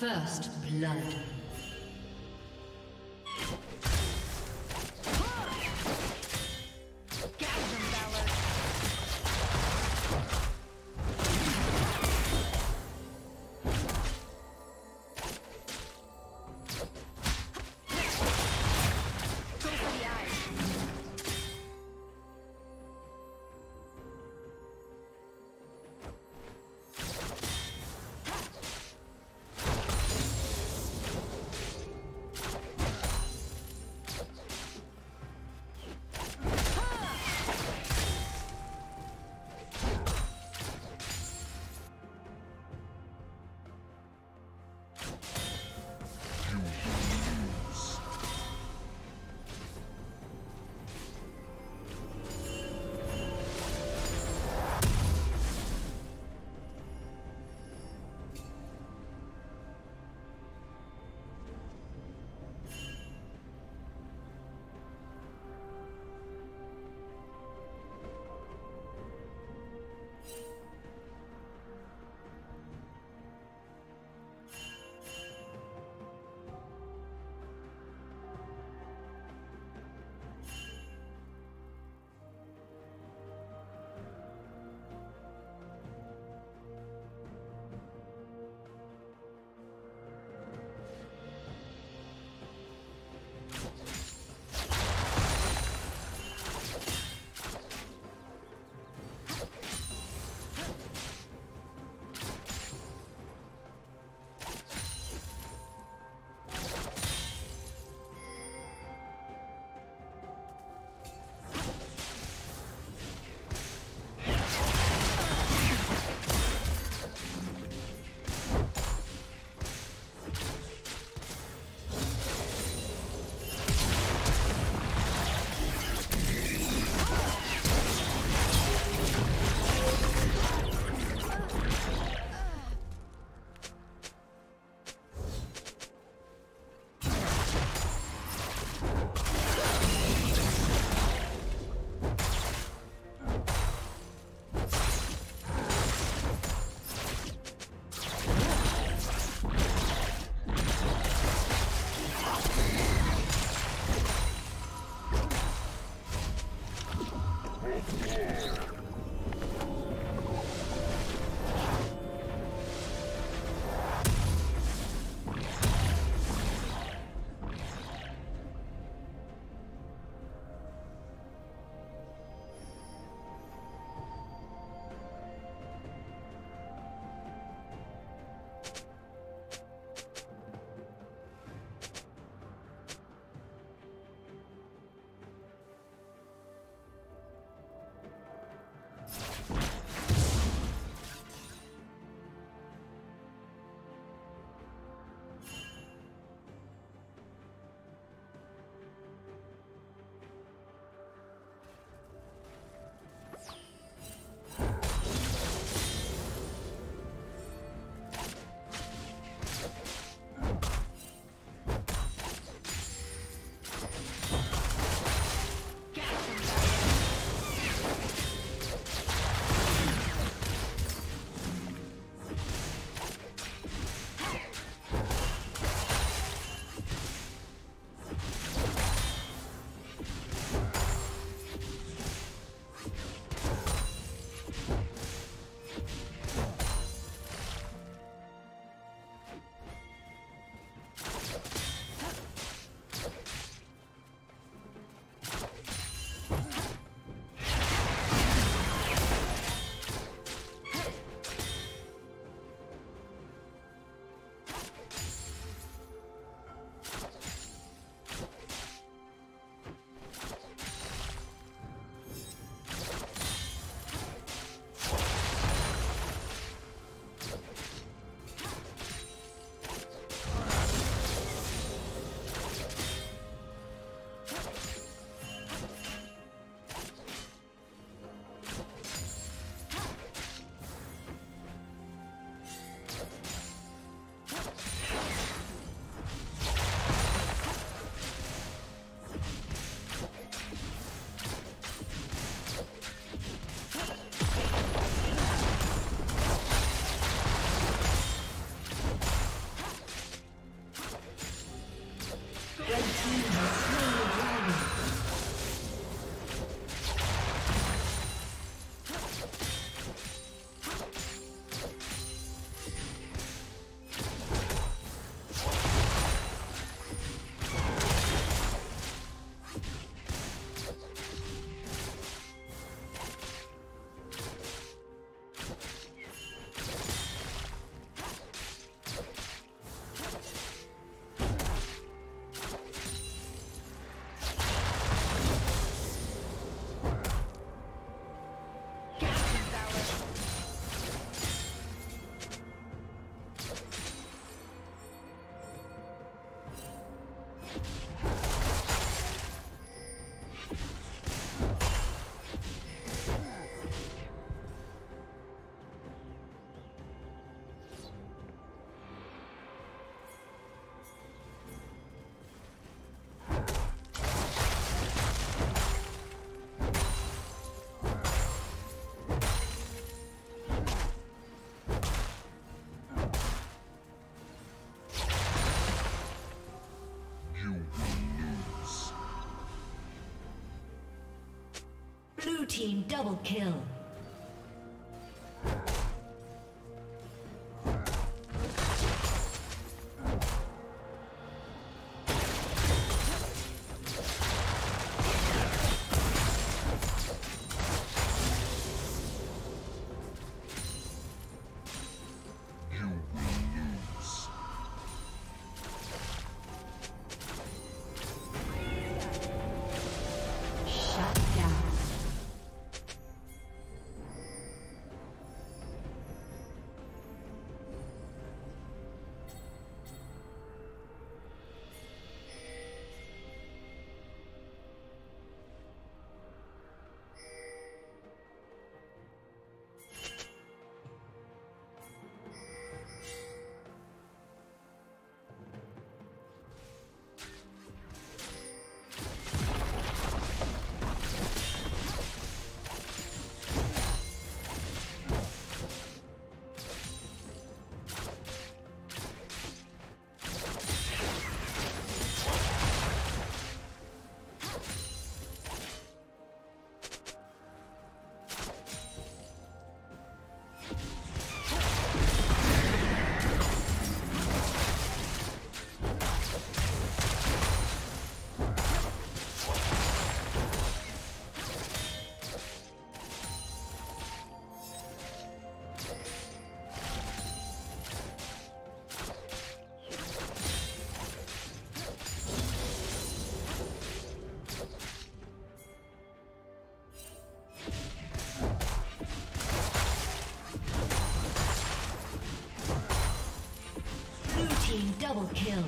First blood. Team double kill. Double kill.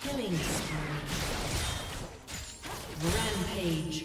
Killing spree. Rampage.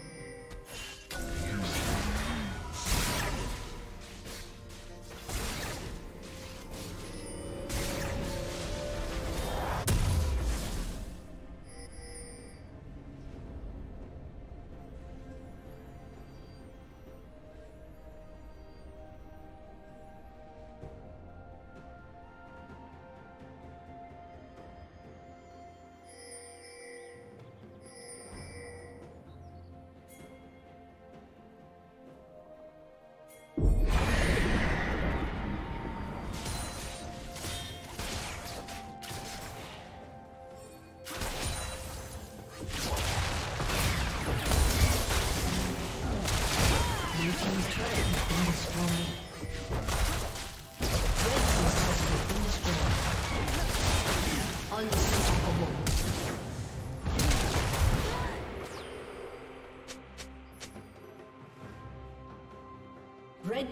Red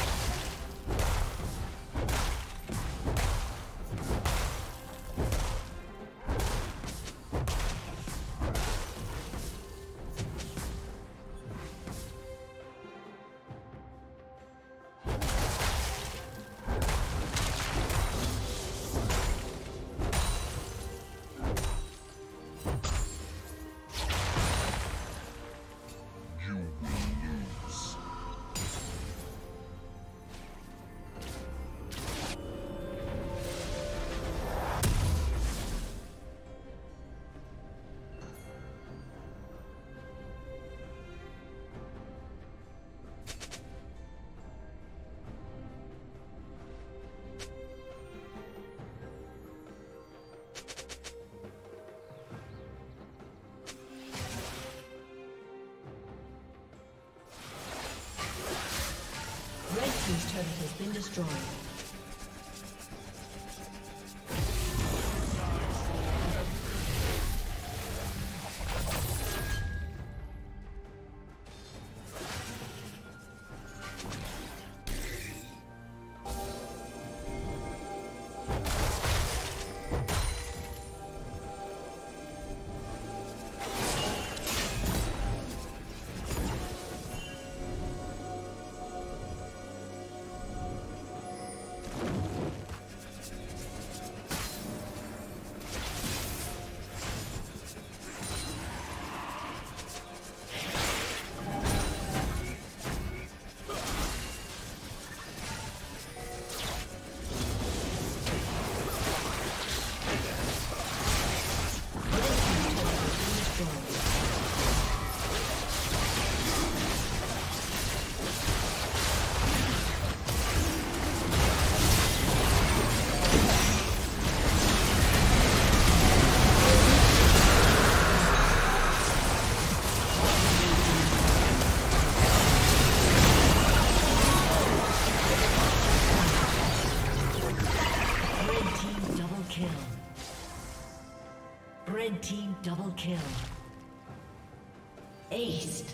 Red team's turret has been destroyed. This turret has been destroyed. kill. Red team double kill. Aced.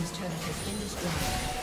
His turret has been destroyed.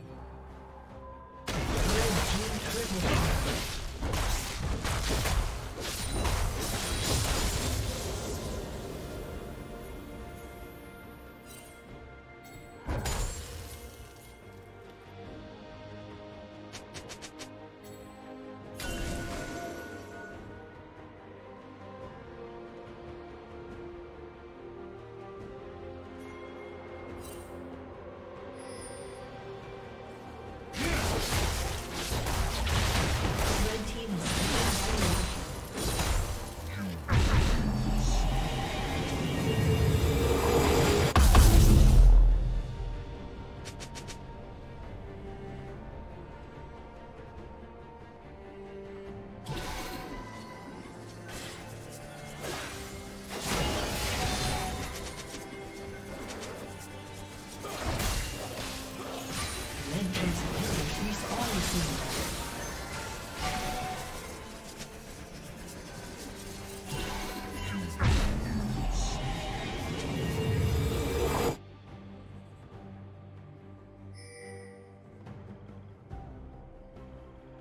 Red team triple kill.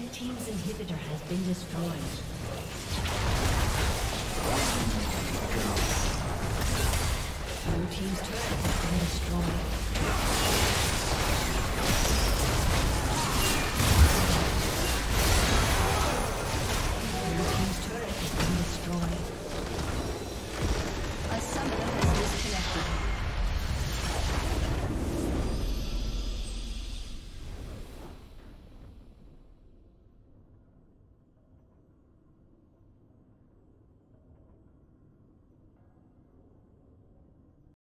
Red team's inhibitor has been destroyed. Blue team's turret has been destroyed.